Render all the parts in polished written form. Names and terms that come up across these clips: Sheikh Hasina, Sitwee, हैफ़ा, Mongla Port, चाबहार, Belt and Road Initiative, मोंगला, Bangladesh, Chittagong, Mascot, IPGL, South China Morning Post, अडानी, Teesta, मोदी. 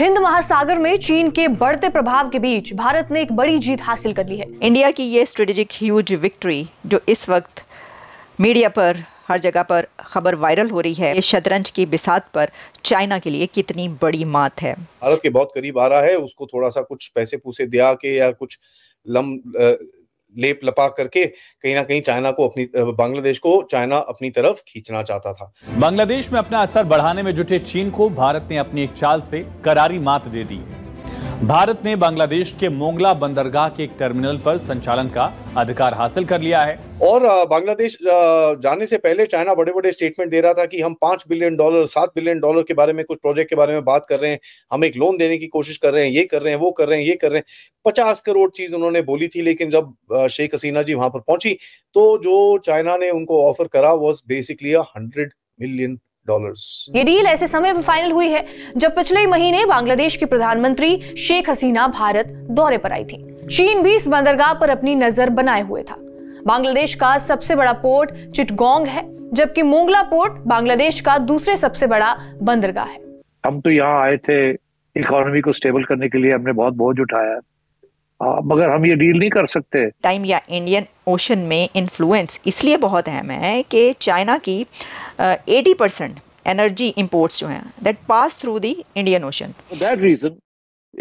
हिंद महासागर में चीन के बढ़ते प्रभाव के बीच भारत ने एक बड़ी जीत हासिल कर ली है। इंडिया की ये स्ट्रेटेजिक ह्यूज विक्ट्री जो इस वक्त मीडिया पर हर जगह पर खबर वायरल हो रही है, ये शतरंज की बिसात पर चाइना के लिए कितनी बड़ी मात है। भारत के बहुत करीब आ रहा है, उसको थोड़ा सा कुछ पैसे पूसे दिया के या कुछ लेप लपा करके कहीं ना कहीं चाइना को अपनी बांग्लादेश को चाइना अपनी तरफ खींचना चाहता था। बांग्लादेश में अपना असर बढ़ाने में जुटे चीन को भारत ने अपनी एक चाल से करारी मात दे दी। भारत ने बांग्लादेश के मोंगला बंदरगाह के एक टर्मिनल पर संचालन का अधिकार हासिल कर लिया है। और बांग्लादेश जाने से पहले चाइना बड़े बड़े स्टेटमेंट दे रहा था कि हम $5 बिलियन 7 बिलियन डॉलर के बारे में कुछ प्रोजेक्ट के बारे में बात कर रहे हैं, हम एक लोन देने की कोशिश कर रहे हैं, ये कर रहे हैं, वो कर रहे हैं, ये कर रहे हैं। 50 करोड़ चीज उन्होंने बोली थी, लेकिन जब शेख हसीना जी वहां पर पहुंची तो जो चाइना ने उनको ऑफर करा वॉज बेसिकली $100 मिलियन। ये डील ऐसे समय पर फाइनल हुई है जब पिछले महीने बांग्लादेश की प्रधानमंत्री शेख हसीना भारत दौरे पर आई थी। चीन भी इस बंदरगाह पर अपनी नजर बनाए हुए था। बांग्लादेश का सबसे बड़ा पोर्ट चिटगोंग है, जबकि मोंगला पोर्ट बांग्लादेश का दूसरे सबसे बड़ा बंदरगाह है। हम तो यहाँ आए थे इकोनॉमी को स्टेबल करने के लिए, हमने बहुत बोझ उठाया, मगर हम ये डील नहीं कर सकते। टाइम या इंडियन ओशन में इन्फ्लुएंस इसलिए बहुत अहम है कि चाइना की 80% एनर्जी इंपोर्ट्स जो हैं that pass through the Indian Ocean. That region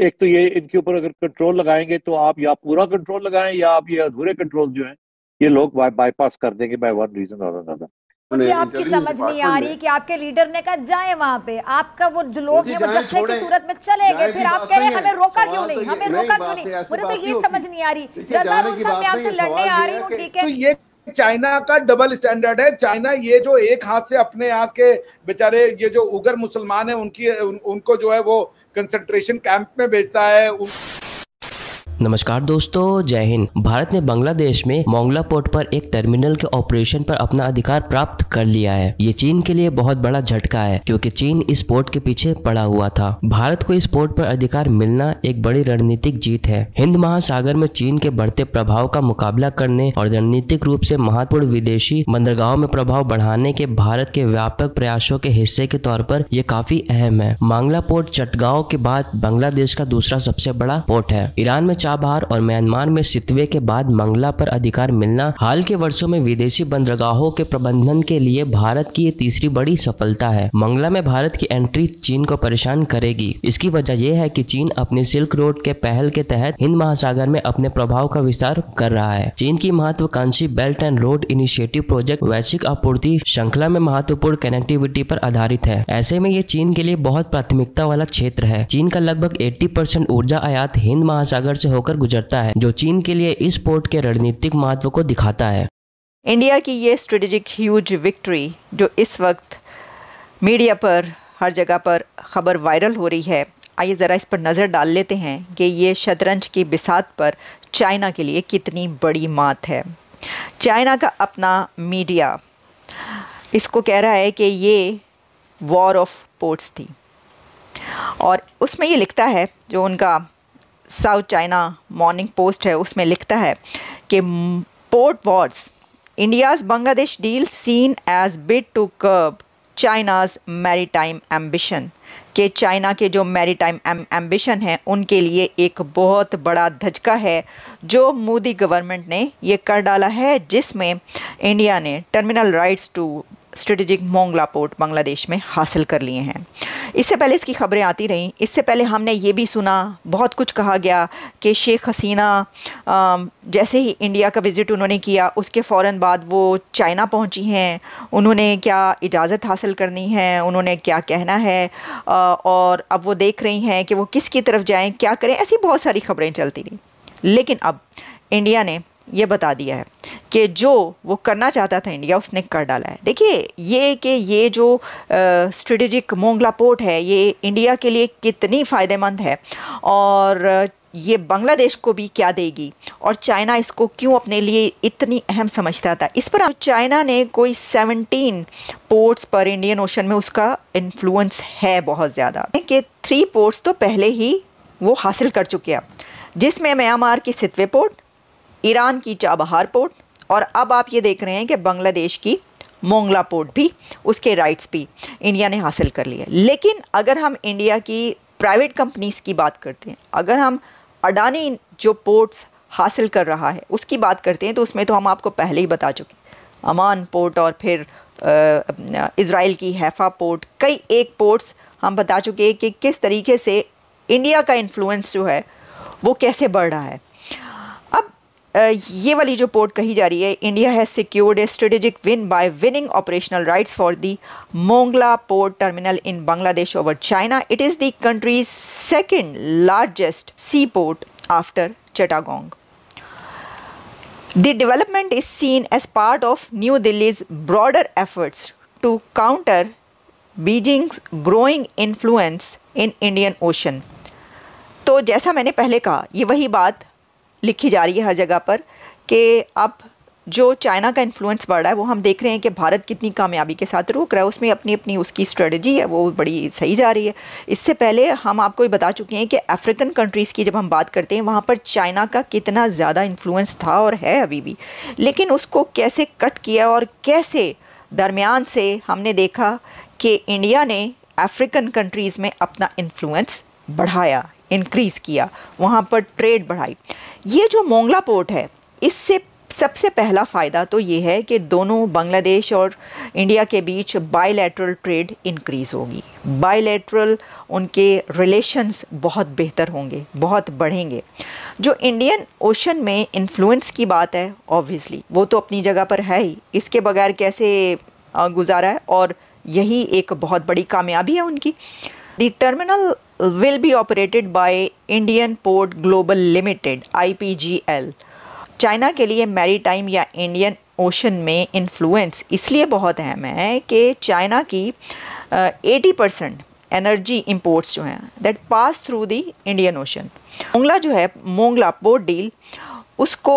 एक तो ये इनके ऊपर अगर कंट्रोल लगाएंगे तो आप या पूरा कंट्रोल लगाएं या आप ये अधूरे कंट्रोल जो हैं ये लोग बाईपास कर देंगे बाय वन रीजन और अनदर। मुझे आपकी समझ नहीं आ रही कि आपके लीडर ने कहा जाए वहाँ पे, आपका वो जो लोग हैं वो जत्थे की सूरत में चले गए, फिर आप कह रहे हैं हमें रोका क्यों नहीं, हमें रोका क्यों नहीं। मुझे तो ये समझ नहीं आ रही, मैं आपसे लड़ने आ रही हूँ, ठीक है। चाइना का डबल स्टैंडर्ड है। चाइना ये जो एक हाथ से अपने आके बेचारे ये जो उगर मुसलमान है उनकी उनको जो है वो कंसंट्रेशन कैंप में भेजता है। नमस्कार दोस्तों, जय हिंद। भारत ने बांग्लादेश में मोंगला पोर्ट पर एक टर्मिनल के ऑपरेशन पर अपना अधिकार प्राप्त कर लिया है। ये चीन के लिए बहुत बड़ा झटका है क्योंकि चीन इस पोर्ट के पीछे पड़ा हुआ था। भारत को इस पोर्ट पर अधिकार मिलना एक बड़ी रणनीतिक जीत है। हिंद महासागर में चीन के बढ़ते प्रभाव का मुकाबला करने और रणनीतिक रूप से महत्वपूर्ण विदेशी बंदरगाहों में प्रभाव बढ़ाने के भारत के व्यापक प्रयासों के हिस्से के तौर पर यह काफी अहम है। मोंगला पोर्ट चटगांव के बाद बांग्लादेश का दूसरा सबसे बड़ा पोर्ट है। ईरान में चाबहार और म्यांमार में सितवे के बाद मंगला पर अधिकार मिलना हाल के वर्षों में विदेशी बंदरगाहों के प्रबंधन के लिए भारत की ये तीसरी बड़ी सफलता है। मंगला में भारत की एंट्री चीन को परेशान करेगी। इसकी वजह यह है कि चीन अपने सिल्क रोड के पहल के तहत हिंद महासागर में अपने प्रभाव का विस्तार कर रहा है। चीन की महत्वाकांक्षी belt and road initiative project वैश्विक आपूर्ति श्रृंखला में महत्वपूर्ण कनेक्टिविटी पर आधारित है। ऐसे में ये चीन के लिए बहुत प्राथमिकता वाला क्षेत्र है। चीन का लगभग 80% ऊर्जा आयात हिंद महासागर से होकर गुजरता है, जो चीन के लिए इस पोर्ट के रणनीतिक महत्व को दिखाता है। इंडिया की ये स्ट्रेटेजिक ह्यूज विक्ट्री जो इस वक्त मीडिया पर हर जगह पर खबर वायरल हो रही है, आइए जरा इस पर नज़र डाल लेते हैं कि ये शतरंज की बिसात पर चाइना के लिए कितनी बड़ी मात है। चाइना का अपना मीडिया इसको कह रहा है कि ये वॉर ऑफ पोर्ट्स थी और उसमें ये लिखता है, जो उनका साउथ चाइना मॉर्निंग पोस्ट है उसमें लिखता है कि port wars India's Bangladesh deal seen as bid to curb China's maritime ambition, के चाइना के जो मैरीटाइम एम्बिशन हैं उनके लिए एक बहुत बड़ा धचका है जो मोदी गवर्नमेंट ने ये कर डाला है, जिसमें इंडिया ने terminal rights to strategic मोंगला port Bangladesh में हासिल कर लिए हैं। इससे पहले इसकी खबरें आती रहीं। इससे पहले हमने ये भी सुना, बहुत कुछ कहा गया कि शेख हसीना जैसे ही इंडिया का विज़िट उन्होंने किया उसके फ़ौरन बाद वो चाइना पहुंची हैं, उन्होंने क्या इजाज़त हासिल करनी है, उन्होंने क्या कहना है और अब वो देख रही हैं कि वो किसकी तरफ जाएँ, क्या करें, ऐसी बहुत सारी खबरें चलती रहीं। लेकिन अब इंडिया ने ये बता दिया है कि जो वो करना चाहता था इंडिया उसने कर डाला है। देखिए ये कि ये जो स्ट्रेटेजिक मोंगला पोर्ट है ये इंडिया के लिए कितनी फ़ायदेमंद है और ये बांग्लादेश को भी क्या देगी और चाइना इसको क्यों अपने लिए इतनी अहम समझता था। इस पर चाइना ने कोई 17 पोर्ट्स पर इंडियन ओशन में उसका इन्फ्लुएंस है बहुत ज़्यादा, कि 3 पोर्ट्स तो पहले ही वो हासिल कर चुके हैं, जिसमें म्यांमार की सितवे पोर्ट, ईरान की चाबहार पोर्ट और अब आप ये देख रहे हैं कि बांग्लादेश की मोंगला पोर्ट भी, उसके राइट्स भी इंडिया ने हासिल कर लिए। लेकिन अगर हम इंडिया की प्राइवेट कंपनीज़ की बात करते हैं, अगर हम अडानी जो पोर्ट्स हासिल कर रहा है उसकी बात करते हैं तो उसमें तो हम आपको पहले ही बता चुके हैं, अमान पोर्ट और फिर इज़राइल की हैफ़ा पोर्ट, कई एक पोर्ट्स हम बता चुके हैं कि किस तरीके से इंडिया का इन्फ्लुएंस जो है वो कैसे बढ़ रहा है। अब ये वाली जो पोर्ट कही जा रही है, India has secured a strategic win by winning operational rights for the मोंगला port terminal in Bangladesh over China. It is the country's second largest sea port after Chittagong. The development is seen as part of New Delhi's broader efforts to counter Beijing's growing influence in Indian Ocean. तो जैसा मैंने पहले कहा, ये वही बात लिखी जा रही है हर जगह पर कि अब जो चाइना का इन्फ्लुएंस बढ़ रहा है वो हम देख रहे हैं कि भारत कितनी कामयाबी के साथ रोक रहा है, उसमें अपनी अपनी उसकी स्ट्रेटजी है वो बड़ी सही जा रही है। इससे पहले हम आपको ये बता चुके हैं कि अफ्रीकन कंट्रीज़ की जब हम बात करते हैं वहाँ पर चाइना का कितना ज़्यादा इन्फ्लुएंस था और है अभी भी, लेकिन उसको कैसे कट किया और कैसे दरमियान से हमने देखा कि इंडिया ने अफ्रीकन कंट्रीज़ में अपना इन्फ्लुएंस बढ़ाया, इनक्रीज़ किया, वहाँ पर ट्रेड बढ़ाई। ये जो मोंगला पोर्ट है इससे सबसे पहला फ़ायदा तो ये है कि दोनों बांग्लादेश और इंडिया के बीच बायलैटरल ट्रेड इंक्रीज़ होगी, बायलैटरल उनके रिलेशंस बहुत बेहतर होंगे, बहुत बढ़ेंगे। जो इंडियन ओशन में इन्फ्लुएंस की बात है ऑब्वियसली वो तो अपनी जगह पर है ही, इसके बगैर कैसे गुजारा है, और यही एक बहुत बड़ी कामयाबी है उनकी। The terminal will be operated by Indian port global limited IPGL। China के लिए मैरीटाइम या इंडियन ओशन में इन्फ्लुएंस इसलिए बहुत अहम है कि चाइना की 80% एनर्जी इंपोर्ट्स जो हैं that pass through the Indian Ocean. मोंगला जो है, मोंगला पोर्ट डील, उसको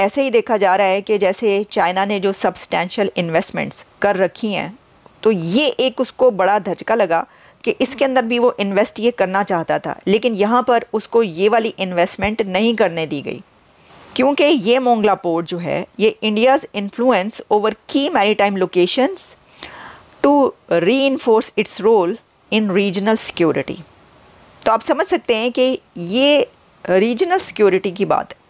ऐसे ही देखा जा रहा है कि जैसे चाइना ने जो सब्सटेंशियल इन्वेस्टमेंट्स कर रखी हैं तो ये एक उसको बड़ा धचका लगा कि इसके अंदर भी वो इन्वेस्ट ये करना चाहता था, लेकिन यहाँ पर उसको ये वाली इन्वेस्टमेंट नहीं करने दी गई क्योंकि ये मोंगला पोर्ट जो है ये India's influence over key maritime locations to reinforce its role in regional security. तो आप समझ सकते हैं कि ये रीजनल सिक्योरिटी की बात है।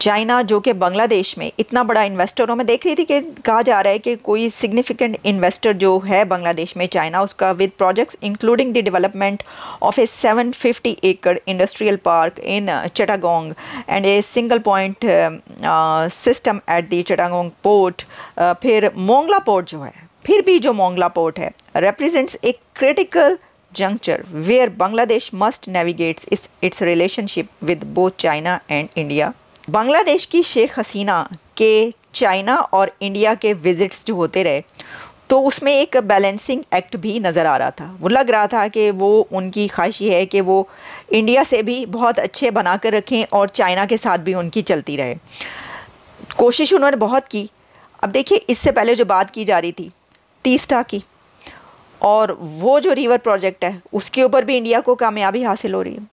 चाइना जो कि बांग्लादेश में इतना बड़ा इन्वेस्टर, और मैं देख रही थी कि कहा जा रहा है कि कोई सिग्निफिकेंट इन्वेस्टर जो है बांग्लादेश में चाइना, उसका with projects including the development of a 750 acre industrial park in Chittagong and a single point system at the Chittagong port. फिर मोंगला पोर्ट जो है, फिर भी जो मोंगला पोर्ट है represents a critical juncture where Bangladesh must navigate its relationship with both China and India। Bangladesh की शेख हसीना के China और इंडिया के विजिट्स जो होते रहे तो उसमें एक बैलेंसिंग एक्ट भी नज़र आ रहा था, वो लग रहा था कि वो उनकी ख्वाहिश है कि वो इंडिया से भी बहुत अच्छे बना कर रखें और चाइना के साथ भी उनकी चलती रहे, कोशिश उन्होंने बहुत की। अब देखिए, इससे पहले जो बात की जा रही थी तीस्ता की, और वो जो रिवर प्रोजेक्ट है उसके ऊपर भी इंडिया को कामयाबी हासिल हो रही है।